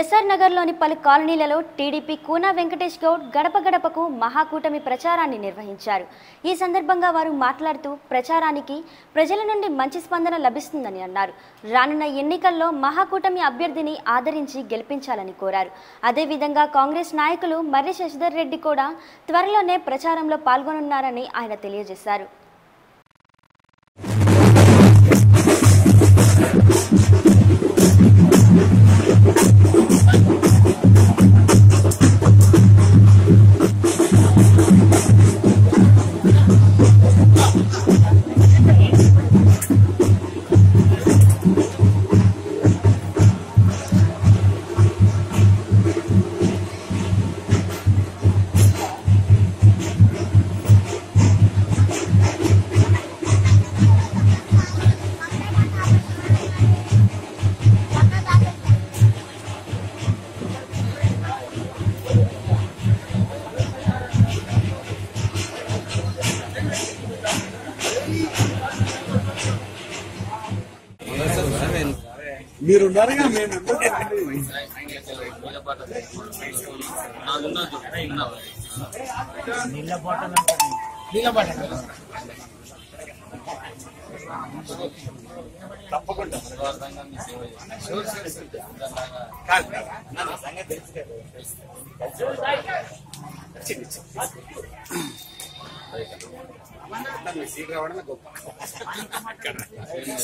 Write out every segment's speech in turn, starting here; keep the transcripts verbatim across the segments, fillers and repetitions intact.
SR నగర్లోని పలు కాలనీలలో టీడీపీ కూన వెంకటేష్ గౌడ్ గడప గడపకు మహాకూటమి ప్రచారాన్ని నిర్వహించారు. ఈ సందర్భంగా వారు మాట్లాడుతూ ప్రచారానికి ప్రజల నుండి మంచి స్పందన లభిస్తుందని అన్నారు. రానున్న ఎన్నికల్లో మహాకూటమి అభ్యర్థిని ఆదరించి గెలిపించాలని కోరారు. అదేవిధంగా కాంగ్రెస్ నాయకులు మర్రి శశిధర్ రెడ్డి కూడా త్వరలోనే ప్రచారంలో పాల్గొనున్నారని ఆయన తెలియజేశారు. మీరు ఉన్నారుగా మేము తప్పకుండా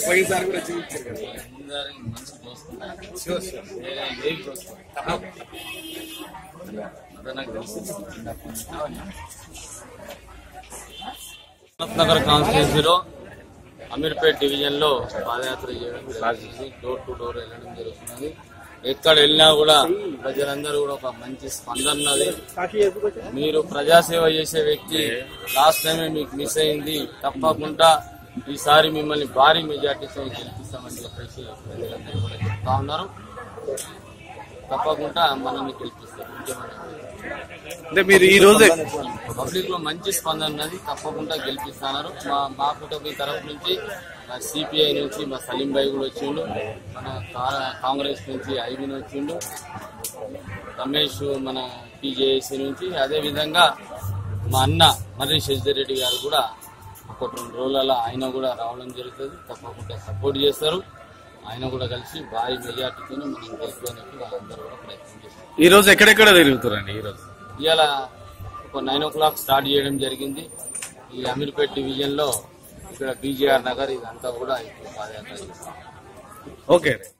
పోయినసారి కూడా చూపించారు కదా నగర్ కాన్స్టిట్యూన్సీలో అమీర్పేట్ డివిజన్లో పాదయాత్ర చేయడం డోర్ టు డోర్ వెళ్ళడం జరుగుతున్నది. ఎక్కడ వెళ్ళినా కూడా ప్రజలందరూ కూడా ఒక మంచి స్పందన ఉన్నది. మీరు ప్రజాసేవ చేసే వ్యక్తి లాస్ట్ టైమే మీకు మిస్ అయింది. తప్పకుండా ఈసారి మిమ్మల్ని భారీ మెజార్టీతో గెలిపిస్తామని చెప్పేసి ప్రజలందరూ కూడా చెప్తా ఉన్నారు. తప్పకుండా మనల్ని గెలిపిస్తారు. అంటే మీరు ఈ రోజు పబ్లిక్ లో మంచి స్పందన ఉన్నది. తప్పకుండా గెలిపిస్తున్నారు. మా మా కుటుంబ తరఫు నుంచి సిపిఐ నుంచి మా సలీం భాయ్ కూడా వచ్చిండు, మన కాంగ్రెస్ నుంచి ఐబీని వచ్చిండు, రమేష్ మన టీజేఏసీ నుంచి, అదేవిధంగా మా అన్న మర్రి శశిధర్ రెడ్డి గారు కూడా ఒక రెండు రోజులలో ఆయన కూడా రావడం జరుగుతుంది. తప్పకుండా సపోర్ట్ చేస్తారు. ఆయన కూడా కలిసి భారీ మెజార్టీతో మనం గెలిపేందుకు వాళ్ళందరూ కూడా ప్రయత్నం చేస్తారు. ఈ రోజు ఎక్కడెక్కడ తిరుగుతారండి? ఈ రోజు ఇవాళ ఒక నైన్ ఓ క్లాక్ స్టార్ట్ చేయడం జరిగింది. ఈ అమీర్పేట్ డివిజన్ లో ఇక్కడ బీజేఆర్ నగర్ ఇదంతా కూడా ఇప్పుడు పాదయాత్ర చేస్తాం. ఓకే.